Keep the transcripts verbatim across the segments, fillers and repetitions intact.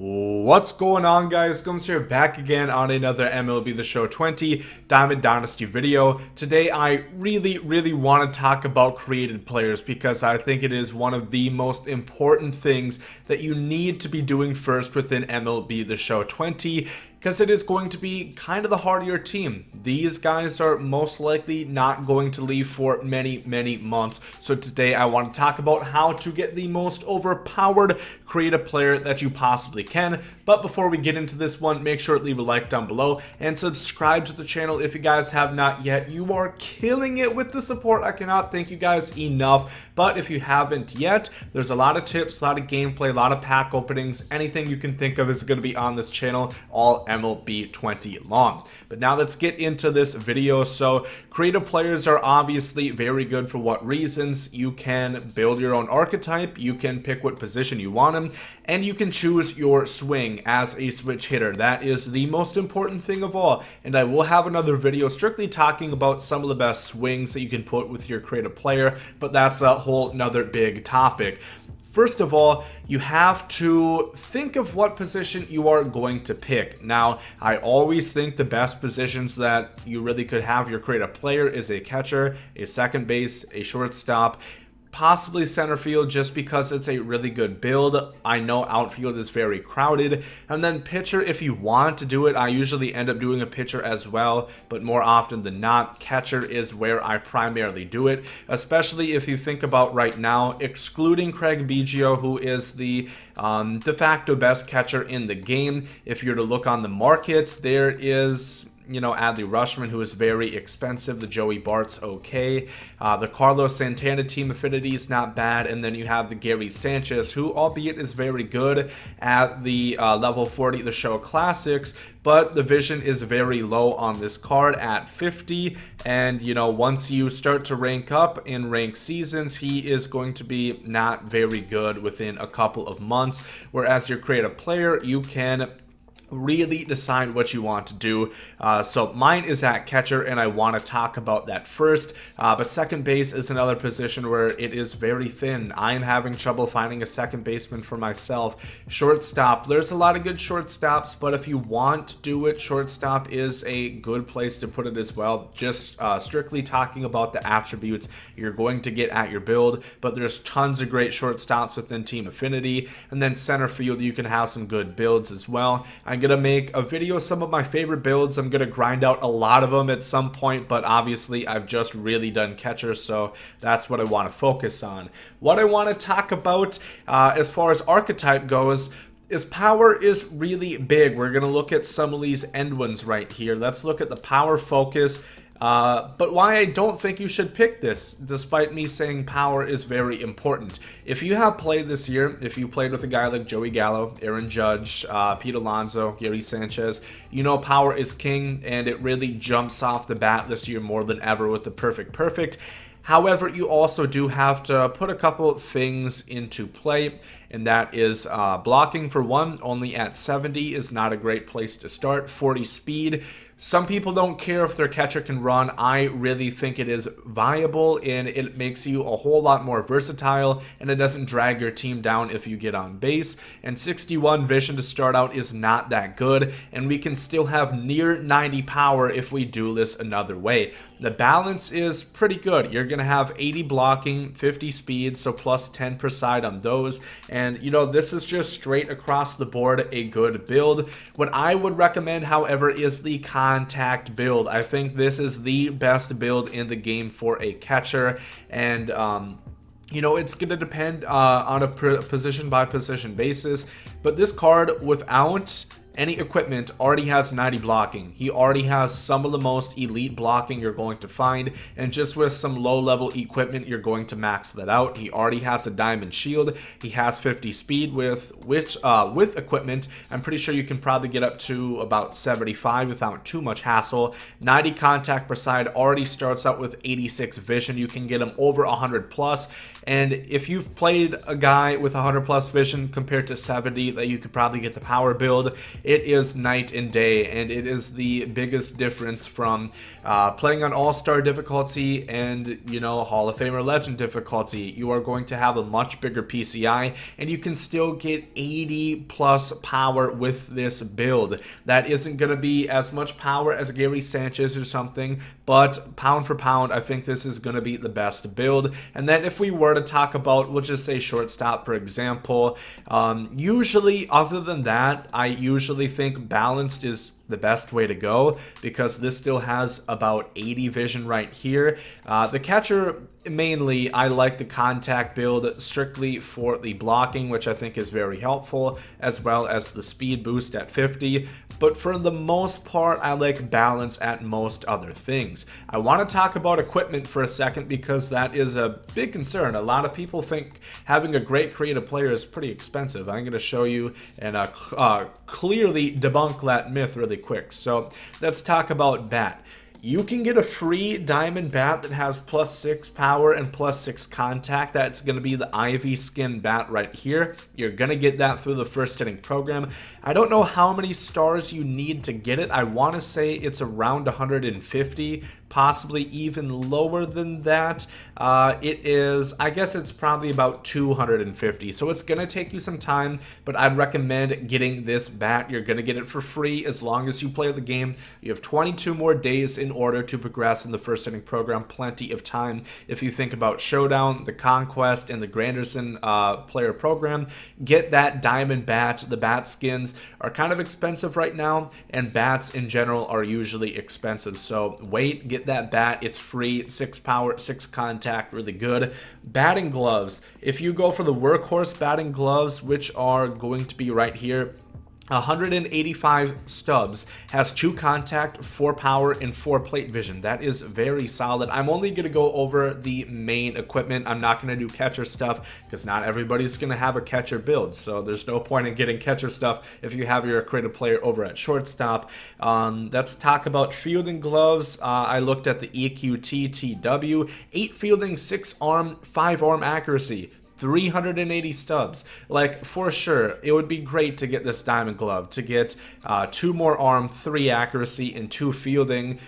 What's going on, guys? Gums here, back again on another M L B The Show twenty Diamond Dynasty video. Today I really really want to talk about created players because I think it is one of the most important things that you need to be doing first within M L B The Show twenty, because it is going to be kind of the heart of your team. These guys are most likely not going to leave for many, many months. So today I want to talk about how to get the most overpowered creative player that you possibly can. But before we get into this one, make sure to leave a like down below and subscribe to the channel if you guys have not yet. You are killing it with the support. I cannot thank you guys enough. But if you haven't yet, there's a lot of tips, a lot of gameplay, a lot of pack openings. Anything you can think of is going to be on this channel, all M L B twenty long. But now let's get into this video. So creative players are obviously very good for what reasons. You can build your own archetype, you can pick what position you want him, and you can choose your swing as a switch hitter. That is the most important thing of all, and I will have another video strictly talking about some of the best swings that you can put with your creative player, but that's a whole nother big topic. First of all, you have to think of what position you are going to pick. Now, I always think the best positions that you really could have your creative player is a catcher, a second base, a shortstop, possibly center field, just because it's a really good build. I know outfield is very crowded, and then pitcher if you want to do it. I usually end up doing a pitcher as well, but more often than not, catcher is where I primarily do it, especially if you think about right now, excluding Craig Biggio, who is the um, de facto best catcher in the game. If you're to look on the market, there is, you know, Adley Rutschman, who is very expensive. The Joey Bart's okay. Uh, the Carlos Santana team affinity is not bad. And then you have the Gary Sanchez, who, albeit, is very good at the uh, level forty, the Show Classics. But the vision is very low on this card at fifty. And, you know, once you start to rank up in rank seasons, he is going to be not very good within a couple of months. Whereas your creative player, you can really decide what you want to do. Uh, so mine is at catcher, and I want to talk about that first. Uh, but second base is another position where it is very thin. I am having trouble finding a second baseman for myself. Shortstop, there's a lot of good shortstops, but if you want to do it, shortstop is a good place to put it as well. Just uh, strictly talking about the attributes you're going to get at your build, but there's tons of great shortstops within team affinity. And then center field, you can have some good builds as well. I I'm gonna make a video, some of my favorite builds. I'm gonna grind out a lot of them at some point, but obviously I've just really done catcher, so that's what I want to focus on. What I want to talk about uh, as far as archetype goes is power is really big. We're gonna look at some of these end ones right here. Let's look at the power focus. Uh, but why I don't think you should pick this, despite me saying power is very important. If you have played this year, if you played with a guy like Joey Gallo, Aaron Judge, uh, Pete Alonso, Gary Sanchez, you know power is king, and it really jumps off the bat this year more than ever with the perfect perfect. However, you also do have to put a couple things into play, and that is uh, blocking for one. Only at seventy is not a great place to start. forty speed. Some people don't care if their catcher can run. I really think it is viable, and it makes you a whole lot more versatile, and it doesn't drag your team down if you get on base. And sixty-one vision to start out is not that good, and we can still have near ninety power if we do this another way. The balance is pretty good. You're going to have eighty blocking, fifty speed, so plus ten per side on those. And, you know, this is just straight across the board a good build. What I would recommend, however, is the contact build. I think this is the best build in the game for a catcher, and um you know, it's going to depend uh on a position by position basis, but this card without any equipment already has ninety blocking. He already has some of the most elite blocking you're going to find, and just with some low level equipment you're going to max that out. He already has a diamond shield. He has fifty speed with which uh with equipment I'm pretty sure you can probably get up to about seventy-five without too much hassle. ninety contact per side, already starts out with eighty-six vision. You can get him over one hundred plus, and if you've played a guy with one hundred plus vision compared to seventy, that you could probably get the power build. it is night and day, and it is the biggest difference from uh, playing on all-star difficulty and, you know, Hall of Fame or Legend difficulty. You are going to have a much bigger P C I, and you can still get eighty plus power with this build. That isn't going to be as much power as Gary Sanchez or something, but pound for pound, I think this is going to be the best build. And then if we were to talk about, we'll just say shortstop, for example, um, usually, other than that, I usually think balanced is the best way to go, because this still has about eighty vision right here. Uh, the catcher, mainly, I like the contact build strictly for the blocking, which I think is very helpful, as well as the speed boost at fifty. But for the most part, I like balance at most other things. I want to talk about equipment for a second, because that is a big concern. A lot of people think having a great creative player is pretty expensive. I'm going to show you and uh, uh, clearly debunk that myth really quick. So let's talk about bat. You can get a free diamond bat that has plus six power and plus six contact. That's going to be the ivy skin bat right here. You're going to get that through the first inning program. I don't know how many stars you need to get it. I want to say it's around one hundred fifty, possibly even lower than that. Uh, it is, I guess it's probably about two hundred fifty. So it's going to take you some time, but I'd recommend getting this bat. You're going to get it for free as long as you play the game. You have twenty-two more days in order to progress in the first inning program. Plenty of time. If you think about Showdown, the Conquest, and the Granderson uh, player program, get that diamond bat. The bat skins are kind of expensive right now, and bats in general are usually expensive. So wait, get that bat. It's free. Six power, six contact, really good. Batting gloves. If you go for the workhorse batting gloves, which are going to be right here, one hundred eighty-five stubs, has two contact, four power, and four plate vision. That is very solid. I'm only going to go over the main equipment. I'm not going to do catcher stuff, because not everybody's going to have a catcher build, so there's no point in getting catcher stuff if you have your creative player over at shortstop. Um, let's talk about fielding gloves. Uh, I looked at the E Q T T W, eight fielding, six arm, five arm accuracy, three hundred eighty stubs. Like, for sure, it would be great to get this diamond glove, to get uh, two more arm, three accuracy, and two fielding.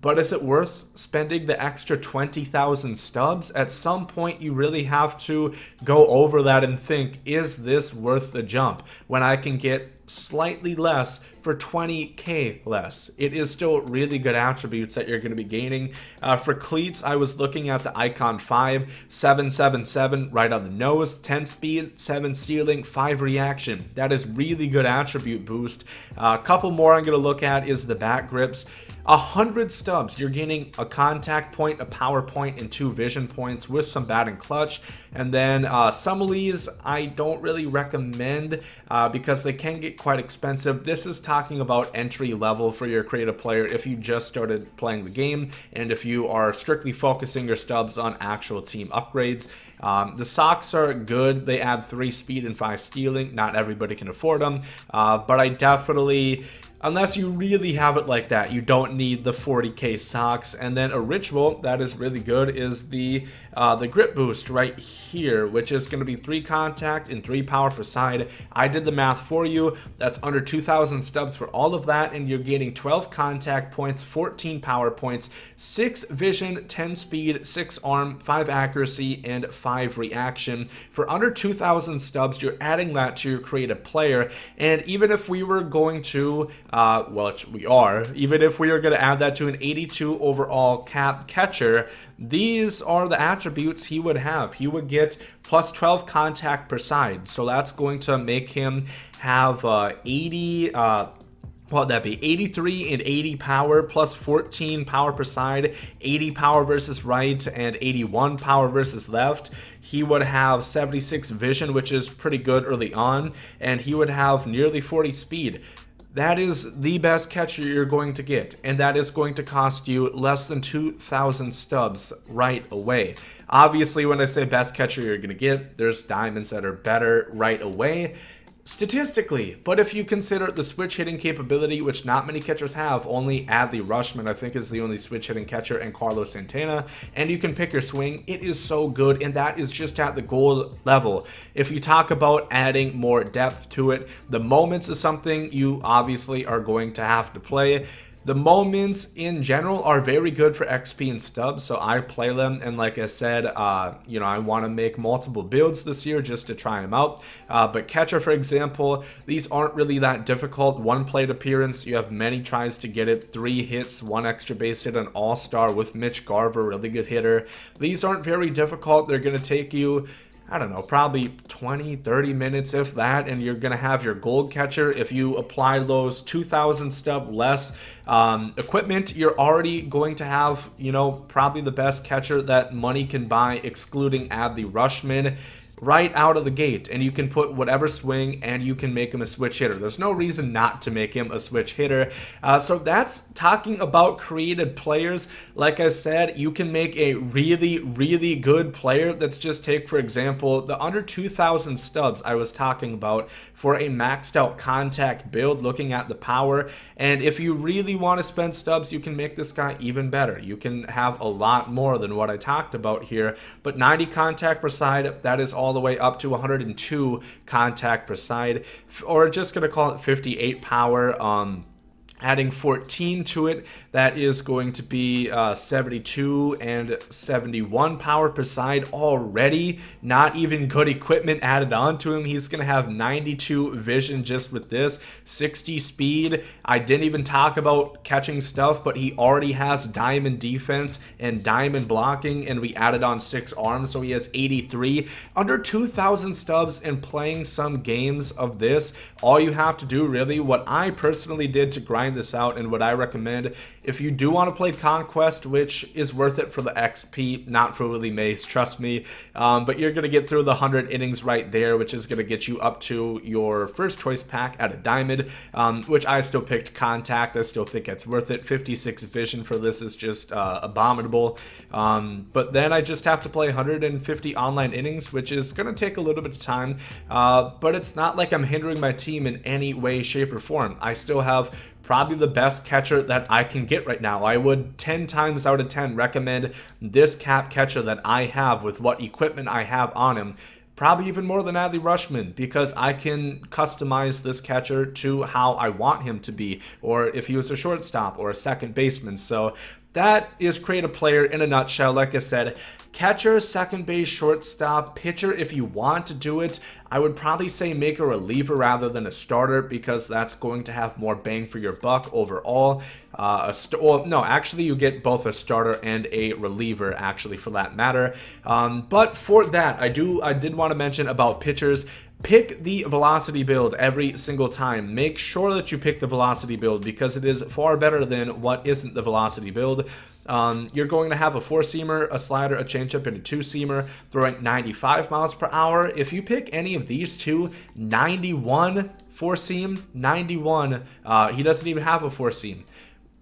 But is it worth spending the extra twenty thousand stubs? At some point, you really have to go over that and think, is this worth the jump when I can get slightly less for twenty K less? It is still really good attributes that you're going to be gaining. Uh, for cleats, I was looking at the Icon five, seven seven seven right on the nose, ten speed, seven stealing, five reaction. That is really good attribute boost. Uh, a couple more I'm going to look at is the back grips. one hundred stubs, you're gaining a contact point, a power point, and two vision points with some batting clutch. And then uh, some of these I don't really recommend uh, because they can get quite expensive. This is talking about entry level for your creative player if you just started playing the game and if you are strictly focusing your stubs on actual team upgrades. Um, the socks are good. They add three speed and five stealing. Not everybody can afford them, uh, but I definitely... Unless you really have it like that, you don't need the forty K socks. And then a ritual that is really good is the uh, the grip boost right here, which is going to be three contact and three power per side. I did the math for you. That's under two thousand stubs for all of that, and you're gaining twelve contact points, fourteen power points, six vision, ten speed, six arm, five accuracy, and five reaction. For under two thousand stubs, you're adding that to your creative player. And even if we were going to Uh, well, we are. Even if we are going to add that to an eighty-two overall cap catcher, these are the attributes he would have. He would get plus twelve contact per side. So that's going to make him have uh, eighty... Uh, what would that be? eighty-three and eighty power, plus fourteen power per side, eighty power versus right, and eighty-one power versus left. He would have seventy-six vision, which is pretty good early on, and he would have nearly forty speed. That is the best catcher you're going to get, and that is going to cost you less than two thousand stubs right away. Obviously, when I say best catcher you're going to get, there's diamonds that are better right away. statistically, but if you consider the switch hitting capability, which not many catchers have, only Adley Rutschman, I think, is the only switch hitting catcher, and Carlos Santana, and you can pick your swing, it is so good, and that is just at the gold level. If you talk about adding more depth to it, the moments is something you obviously are going to have to play. The moments in general are very good for X P and stubs, so I play them, and like I said, uh, you know, I want to make multiple builds this year just to try them out. Uh, but catcher, for example, these aren't really that difficult. One plate appearance, you have many tries to get it, three hits, one extra base hit, an all-star with Mitch Garver, really good hitter. These aren't very difficult. They're going to take you, I don't know, probably twenty, thirty minutes, if that, and you're going to have your gold catcher. If you apply those two thousand stub less um, equipment, you're already going to have, you know, probably the best catcher that money can buy, excluding Adley Rutschman, right out of the gate. And you can put whatever swing and you can make him a switch hitter. There's no reason not to make him a switch hitter. Uh, so that's talking about created players. Like I said, you can make a really, really good player. Let's just take, for example, the under two thousand stubs I was talking about for a maxed out contact build, looking at the power. And if you really want to spend stubs, you can make this guy even better. You can have a lot more than what I talked about here, but ninety contact per side, that is all all the way up to one hundred and two contact per side, or just gonna call it fifty-eight power. Um adding fourteen to it, that is going to be uh, seventy-two and seventy-one power per side already. Not even good equipment added on to him. He's going to have ninety-two vision just with this, sixty speed. I didn't even talk about catching stuff, but he already has diamond defense and diamond blocking, and we added on six arms, so he has eighty-three. Under two thousand stubs and playing some games of this, all you have to do really, what I personally did to grind this out, and what I recommend if you do want to play Conquest, which is worth it for the X P, not for Willie Mays, trust me, um, but you're going to get through the one hundred innings right there, which is going to get you up to your first choice pack at a diamond, um, which I still picked contact. I still think it's worth it. fifty-six vision for this is just uh, abominable, um, but then I just have to play one hundred fifty online innings, which is going to take a little bit of time, uh, but it's not like I'm hindering my team in any way, shape, or form. I still have probably the best catcher that I can get right now. I would ten times out of ten recommend this cap catcher that I have with what equipment I have on him. Probably even more than Adley Rutschman, because I can customize this catcher to how I want him to be, or if he was a shortstop or a second baseman. So that is create a player in a nutshell. Like I said, catcher, second base, shortstop, pitcher, if you want to do it, I would probably say make a reliever rather than a starter, because that's going to have more bang for your buck overall. Uh, a st well, no, actually you get both a starter and a reliever, actually, for that matter. Um, but for that, I, do, I did want to mention about pitchers. Pick the velocity build every single time. Make sure that you pick the velocity build, because it is far better than what isn't the velocity build. Um, you're going to have a four-seamer, a slider, a changeup, and a two-seamer throwing ninety-five miles per hour. If you pick any of these two, ninety-one four-seam, ninety-one, uh, he doesn't even have a four-seam,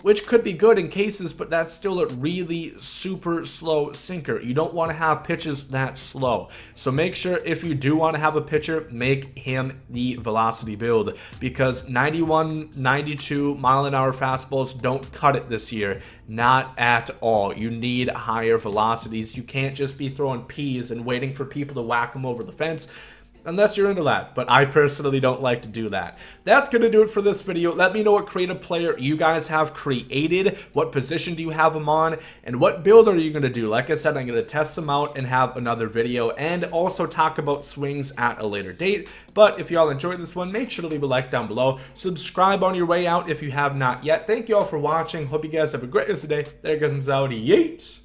which could be good in cases, but that's still a really super slow sinker. You don't want to have pitches that slow. So make sure if you do want to have a pitcher, make him the velocity build, because ninety-one, ninety-two mile an hour fastballs don't cut it this year. Not at all. You need higher velocities. You can't just be throwing peas and waiting for people to whack them over the fence, unless you're into that, but I personally don't like to do that. That's going to do it for this video. Let me know what creative player you guys have created, what position do you have them on, and what build are you going to do. Like I said, I'm going to test them out and have another video, and also talk about swings at a later date. But if you all enjoyed this one, make sure to leave a like down below. Subscribe on your way out if you have not yet. Thank you all for watching. Hope you guys have a great day today. There goes Mzowdy. Yeet!